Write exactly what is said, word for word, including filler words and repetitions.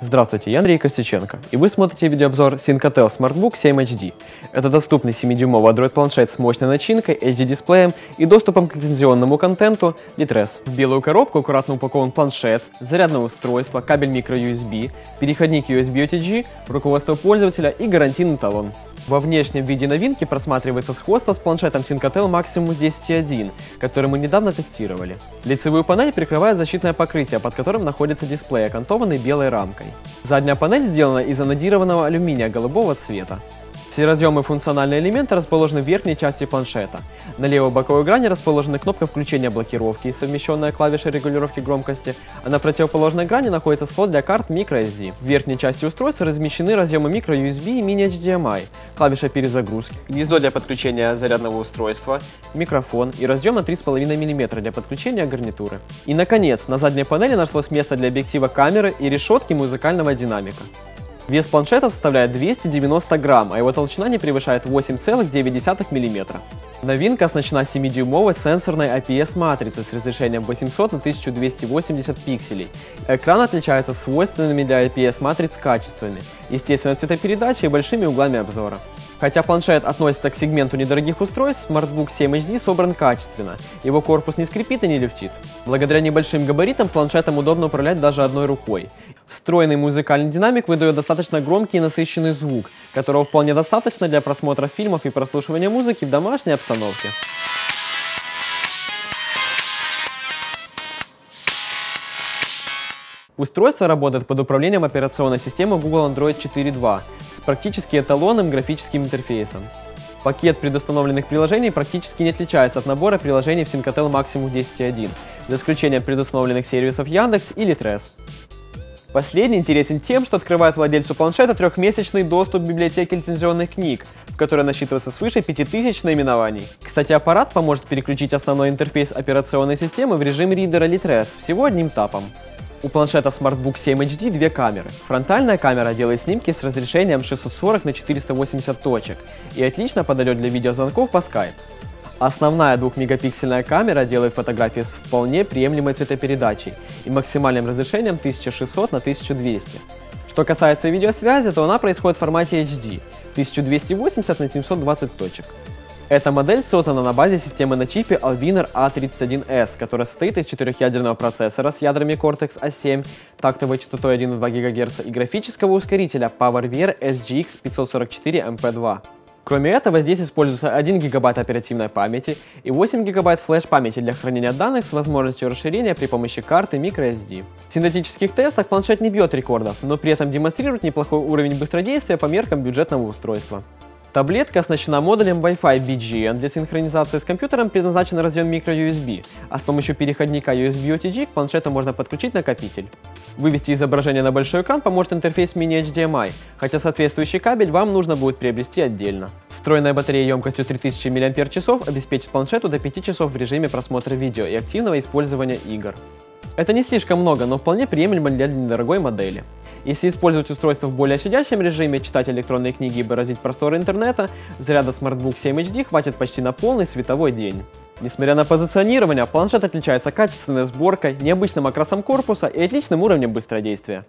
Здравствуйте, я Андрей Костяченко, и вы смотрите видеообзор Senkatel SmartBook семь эйч ди. Это доступный семидюймовый Android планшет с мощной начинкой, эйч ди-дисплеем и доступом к лицензионному контенту ЛитРес. В белую коробку аккуратно упакован планшет, зарядное устройство, кабель микро ю эс би, переходник ю эс би о ти джи, руководство пользователя и гарантийный талон. Во внешнем виде новинки просматривается сходство с планшетом Senkatel Maximus десять точка один, который мы недавно тестировали. Лицевую панель прикрывает защитное покрытие, под которым находится дисплей, окантованный белой рамкой. Задняя панель сделана из анодированного алюминия голубого цвета. Все разъемы и функциональные элементы расположены в верхней части планшета. На левой боковой грани расположена кнопка включения блокировки и совмещенная клавиша регулировки громкости, а на противоположной грани находится слот для карт microSD. В верхней части устройства размещены разъемы microUSB и mini эйч ди эм ай, клавиша перезагрузки, гнездо для подключения зарядного устройства, микрофон и разъем на три с половиной миллиметра для подключения гарнитуры. И наконец, на задней панели нашлось место для объектива камеры и решетки музыкального динамика. Вес планшета составляет двести девяносто грамм, а его толщина не превышает восемь целых девять десятых миллиметра. Новинка оснащена семидюймовой сенсорной ай пи эс-матрицей с разрешением восемьсот на тысячу двести восемьдесят пикселей. Экран отличается свойственными для ай пи эс-матриц качествами, естественной цветопередачей и большими углами обзора. Хотя планшет относится к сегменту недорогих устройств, SmartBook семь эйч ди собран качественно, его корпус не скрипит и не люфтит. Благодаря небольшим габаритам планшетом удобно управлять даже одной рукой. Встроенный музыкальный динамик выдает достаточно громкий и насыщенный звук, которого вполне достаточно для просмотра фильмов и прослушивания музыки в домашней обстановке. Устройство работает под управлением операционной системы Google Android четыре точка два с практически эталонным графическим интерфейсом. Пакет предустановленных приложений практически не отличается от набора приложений в Senkatel Maximus десять точка один, за исключением предустановленных сервисов Яндекс и ЛитРес. Последний интересен тем, что открывает владельцу планшета трехмесячный доступ к библиотеке лицензионных книг, в которой насчитывается свыше пяти тысяч наименований. Кстати, аппарат поможет переключить основной интерфейс операционной системы в режим ридера ЛитРес всего одним тапом. У планшета SmartBook семь эйч ди две камеры. Фронтальная камера делает снимки с разрешением шестьсот сорок на четыреста восемьдесят точек и отлично подойдет для видеозвонков по Skype. Основная двухмегапиксельная камера делает фотографии с вполне приемлемой цветопередачей и максимальным разрешением тысяча шестьсот на тысячу двести. Что касается видеосвязи, то она происходит в формате эйч ди тысяча двести восемьдесят на семьсот двадцать точек. Эта модель создана на базе системы на чипе Allwinner а тридцать один эс, которая состоит из четырехъядерного процессора с ядрами Cortex а семь, тактовой частотой один и два гигагерца и графического ускорителя PowerVR эс джи икс пятьсот сорок четыре эм пэ два. Кроме этого, здесь используется один гигабайт оперативной памяти и восемь гигабайт флеш-памяти для хранения данных с возможностью расширения при помощи карты microSD. В синтетических тестах планшет не бьет рекордов, но при этом демонстрирует неплохой уровень быстродействия по меркам бюджетного устройства. Таблетка оснащена модулем Wi-Fi би джи эн для синхронизации с компьютером, предназначен разъем microUSB, а с помощью переходника ю эс би о ти джи к планшету можно подключить накопитель. Вывести изображение на большой экран поможет интерфейс mini эйч ди эм ай, хотя соответствующий кабель вам нужно будет приобрести отдельно. Встроенная батарея емкостью три тысячи миллиампер-часов обеспечит планшету до пяти часов в режиме просмотра видео и активного использования игр. Это не слишком много, но вполне приемлемо для недорогой модели. Если использовать устройство в более щадящем режиме, читать электронные книги и бороздить просторы интернета, заряда SmartBook семь эйч ди хватит почти на полный световой день. Несмотря на позиционирование, планшет отличается качественной сборкой, необычным окрасом корпуса и отличным уровнем быстродействия.